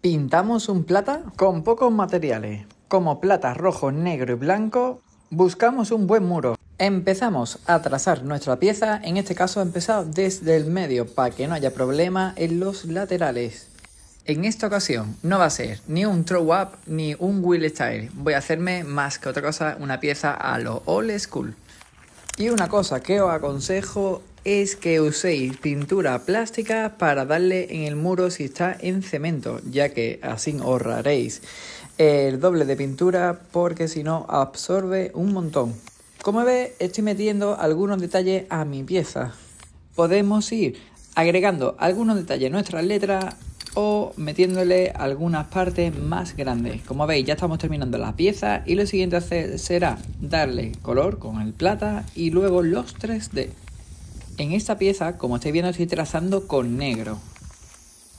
Pintamos un plata con pocos materiales, como plata, rojo, negro y blanco. Buscamos un buen muro. Empezamos a trazar nuestra pieza, en este caso he empezado desde el medio para que no haya problema en los laterales. En esta ocasión no va a ser ni un throw up ni un wildstyle, voy a hacerme más que otra cosa una pieza a lo old school. Y una cosa que os aconsejo es que uséis pintura plástica para darle en el muro si está en cemento, ya que así ahorraréis el doble de pintura porque si no absorbe un montón. Como veis, estoy metiendo algunos detalles a mi pieza. Podemos ir agregando algunos detalles a nuestras letras o metiéndole algunas partes más grandes. Como veis, ya estamos terminando la pieza y lo siguiente a hacer será darle color con el plata y luego los 3D. En esta pieza, como estáis viendo, estoy trazando con negro.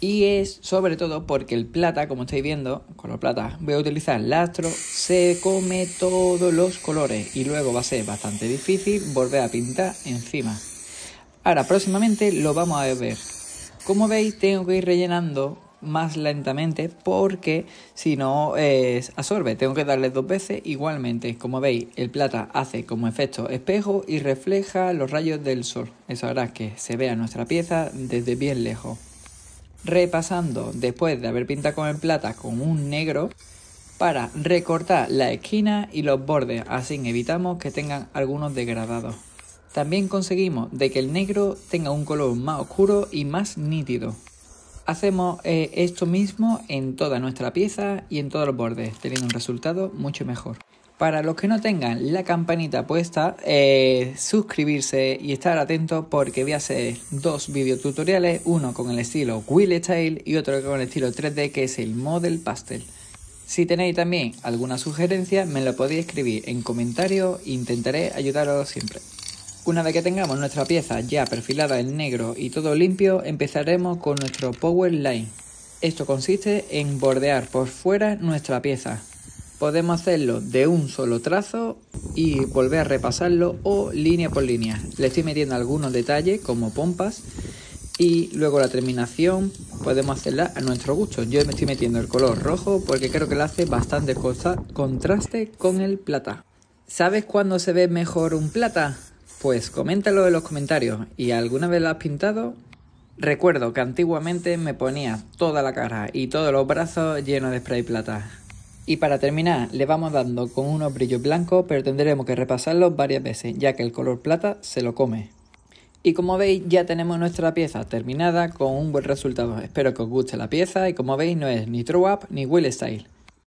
Y es sobre todo porque el plata, como estáis viendo, color plata, voy a utilizar lastro, se come todos los colores y luego va a ser bastante difícil volver a pintar encima. Ahora próximamente lo vamos a ver. Como veis, tengo que ir rellenando más lentamente porque si no absorbe, tengo que darle dos veces igualmente. Como veis, el plata hace como efecto espejo y refleja los rayos del sol. Eso hará que se vea nuestra pieza desde bien lejos. Repasando después de haber pintado con el plata con un negro para recortar la esquina y los bordes, así evitamos que tengan algunos degradados. También conseguimos de que el negro tenga un color más oscuro y más nítido. Hacemos esto mismo en toda nuestra pieza y en todos los bordes, teniendo un resultado mucho mejor. Para los que no tengan la campanita puesta, suscribirse y estar atentos porque voy a hacer dos videotutoriales, uno con el estilo wildstyle y otro con el estilo 3D que es el Model Pastel. Si tenéis también alguna sugerencia me lo podéis escribir en comentarios, intentaré ayudaros siempre. Una vez que tengamos nuestra pieza ya perfilada en negro y todo limpio, empezaremos con nuestro Power Line. Esto consiste en bordear por fuera nuestra pieza. Podemos hacerlo de un solo trazo y volver a repasarlo o línea por línea. Le estoy metiendo algunos detalles como pompas y luego la terminación podemos hacerla a nuestro gusto. Yo me estoy metiendo el color rojo porque creo que le hace bastante contraste con el plata. ¿Sabes cuándo se ve mejor un plata? Pues coméntalo en los comentarios. ¿Y alguna vez lo has pintado? Recuerdo que antiguamente me ponía toda la cara y todos los brazos llenos de spray plata. Y para terminar le vamos dando con unos brillos blancos, pero tendremos que repasarlos varias veces ya que el color plata se lo come. Y como veis ya tenemos nuestra pieza terminada con un buen resultado. Espero que os guste la pieza y como veis no es ni throw up ni wildstyle.